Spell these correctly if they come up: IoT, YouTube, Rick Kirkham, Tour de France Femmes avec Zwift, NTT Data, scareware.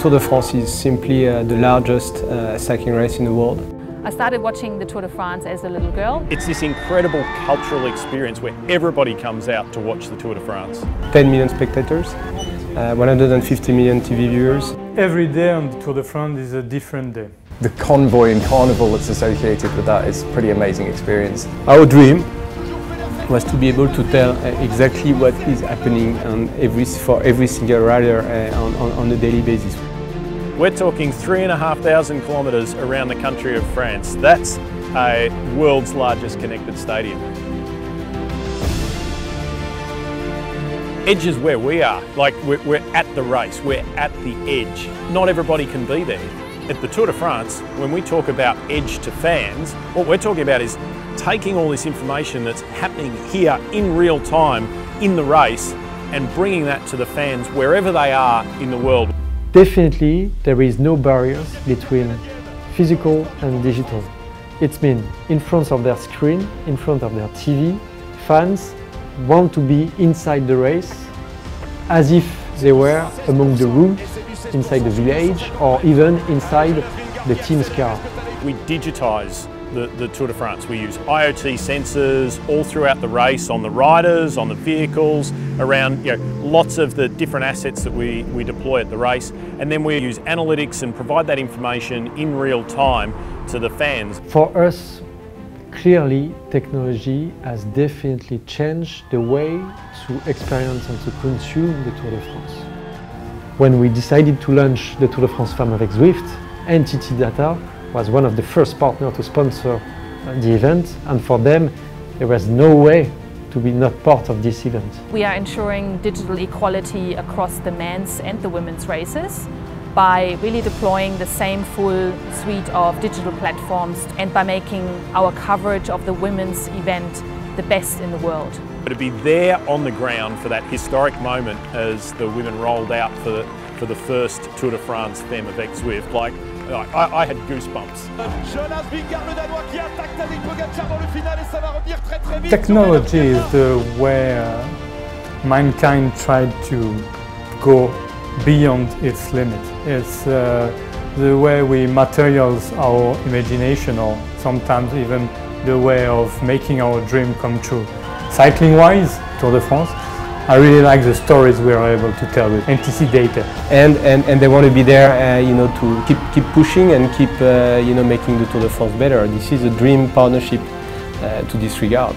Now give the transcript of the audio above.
Tour de France is simply the largest cycling race in the world. I started watching the Tour de France as a little girl. It's this incredible cultural experience where everybody comes out to watch the Tour de France. 10 million spectators, 150 million TV viewers. Every day on the Tour de France is a different day. The convoy and carnival that's associated with that is a pretty amazing experience. Our dream was to be able to tell exactly what is happening for every single rider on a daily basis. We're talking 3,500 kilometres around the country of France. That's a world's largest connected stadium. Edge is where we are, like we're at the race, we're at the edge. Not everybody can be there. At the Tour de France, when we talk about edge to fans, what we're talking about is taking all this information that's happening here in real time in the race and bringing that to the fans wherever they are in the world. Definitely, there is no barriers between physical and digital. It means in front of their screen, in front of their TV, fans want to be inside the race as if they were among the roots, inside the village, or even inside the team's car. We digitise the Tour de France. We use IoT sensors all throughout the race, on the riders, on the vehicles, around lots of the different assets that we deploy at the race. And then we use analytics and provide that information in real time to the fans. For us, clearly, technology has definitely changed the way to experience and to consume the Tour de France. When we decided to launch the Tour de France Femmes avec Zwift, NTT Data was one of the first partners to sponsor the event, and for them there was no way to be not part of this event. We are ensuring digital equality across the men's and the women's races by really deploying the same full suite of digital platforms and by making our coverage of the women's event the best in the world. To be there on the ground for that historic moment as the women rolled out for the first Tour de France Femmes avec Zwift, I had goosebumps. Technology is the way mankind tried to go beyond its limit. It's the way we materialize our imagination, or sometimes even the way of making our dream come true. Cycling-wise, Tour de France, I really like the stories we are able to tell with NTT Data. And they want to be there, to keep pushing and keep, making the Tour de France better. This is a dream partnership to disregard.